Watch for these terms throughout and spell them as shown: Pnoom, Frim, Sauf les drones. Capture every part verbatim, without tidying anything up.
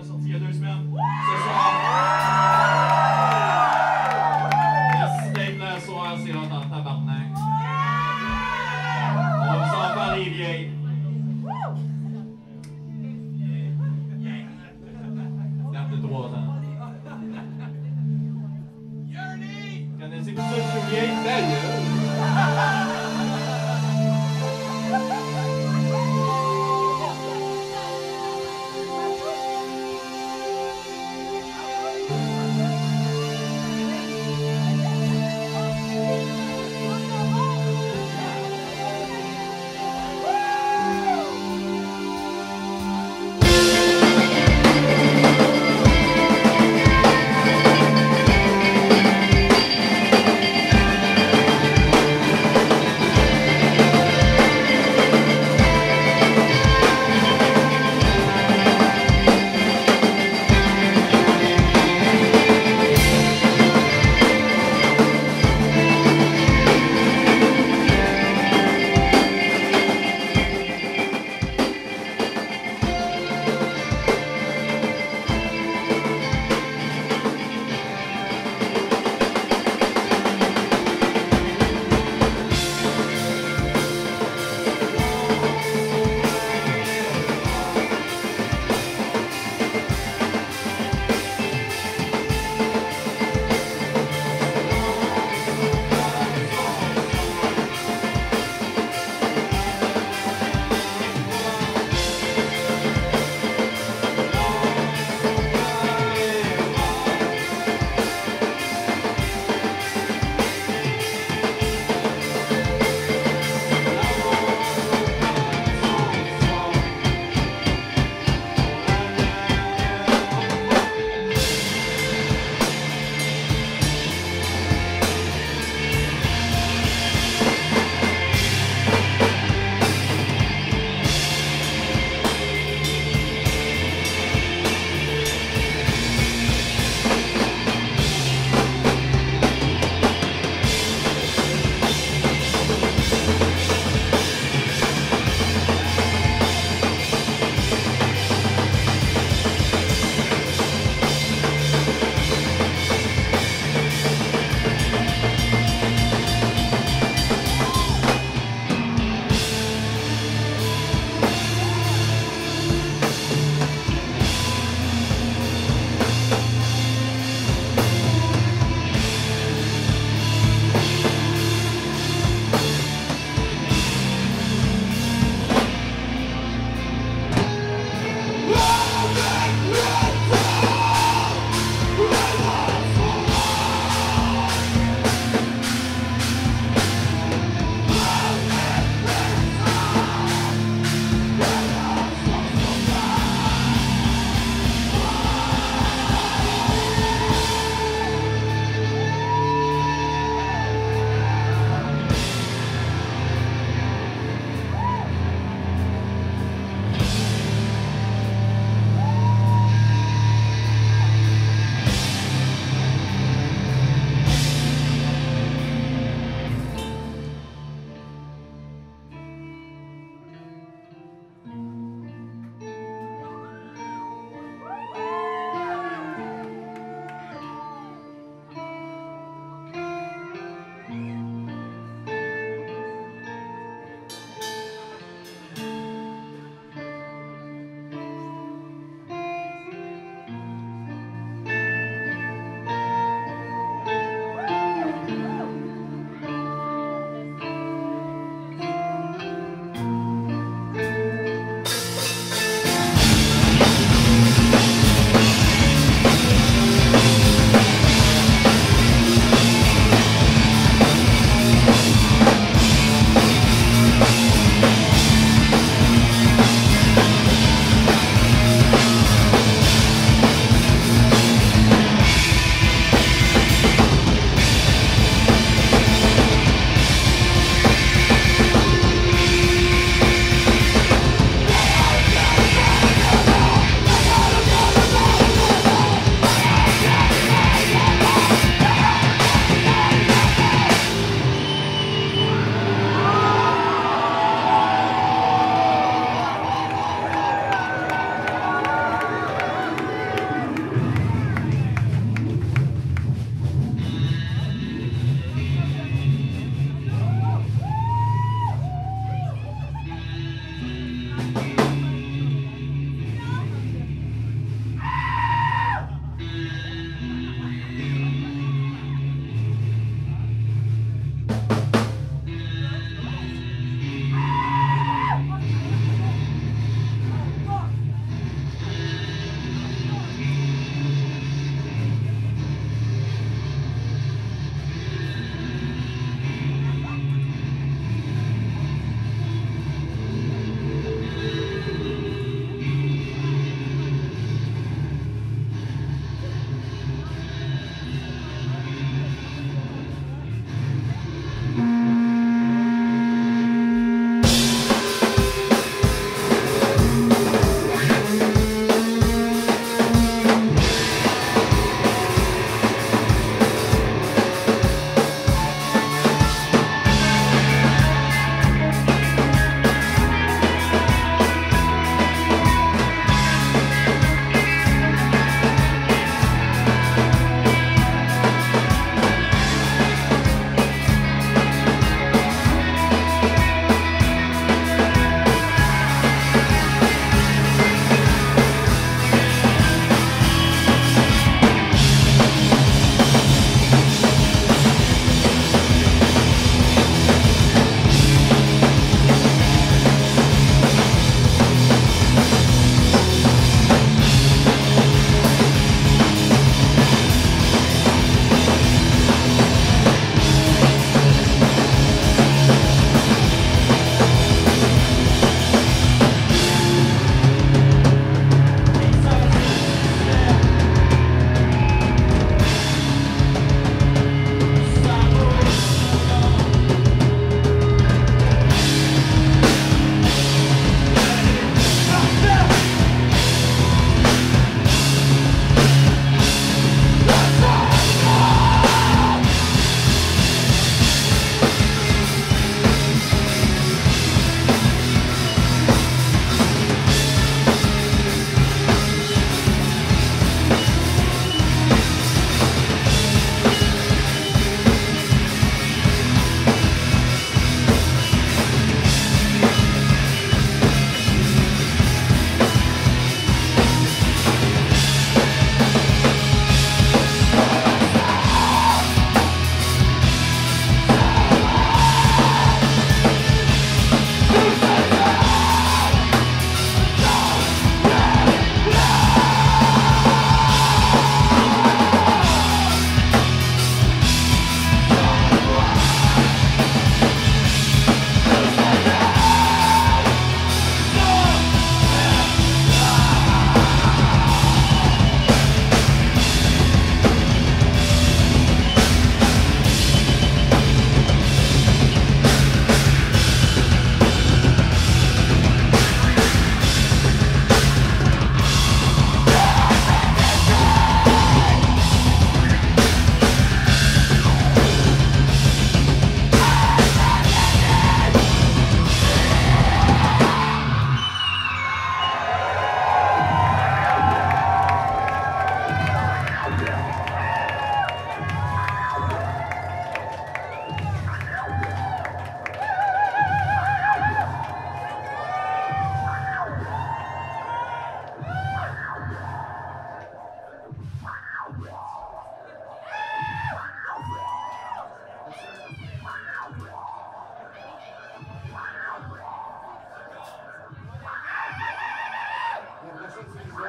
a sorti il y a deux semaines. Ce soir. Merci d'être là ce soir, c'est hot en tabarnak. On va vous en faire les vieilles. Garde de trois ans. Connaissez-vous ça, je suis vieille? D'ailleurs.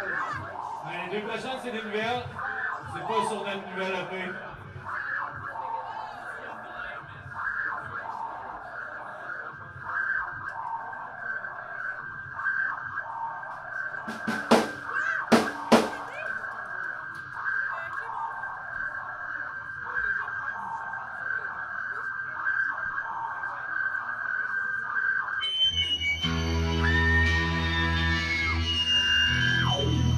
Les deux prochaines, c'est des nouvelles. C'est pas sur notre nouvelle E P. Thank you.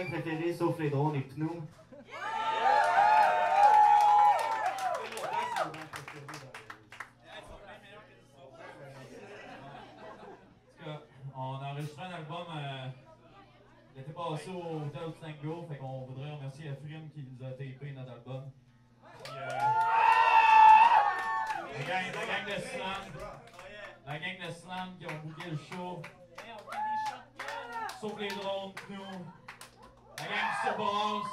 chaîne préférée, Sauf les drones et Pnoum. On a enregistré un album euh, l'été passé au Hôtel du Tango, fait qu'on voudrait remercier à Frim qui nous a tapé notre album. Puis, euh, la, gang, la gang de Slam, la gang de Slam qui ont booké le show. Sauf les drones, nous. La gang qui se passe.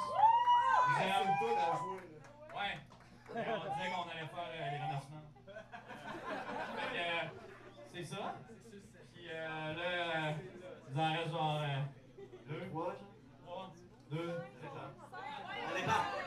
Ils aiment tout à jouer. Ouais. Et on disait qu'on allait faire euh, les remerciements. Fait que, euh, c'est ça. Puis euh, là, euh, il en reste genre euh, deux, trois, trois, deux, allez pas,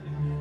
Thank you.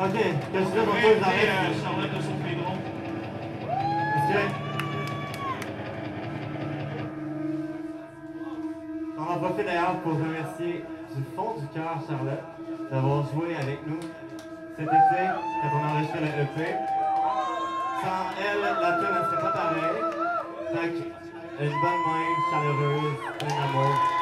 Vas-y, qu'est-ce que vous avez euh, Charlotte de Sauf les drones. On en profite d'ailleurs pour remercier du fond du cœur Charlotte d'avoir joué avec nous cet été quand on a enregistré le E P. Sans elle, la tune ne serait pas pareille. Donc, une bonne main chaleureuse, plein d'amour.